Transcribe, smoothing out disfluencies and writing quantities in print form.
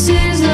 This is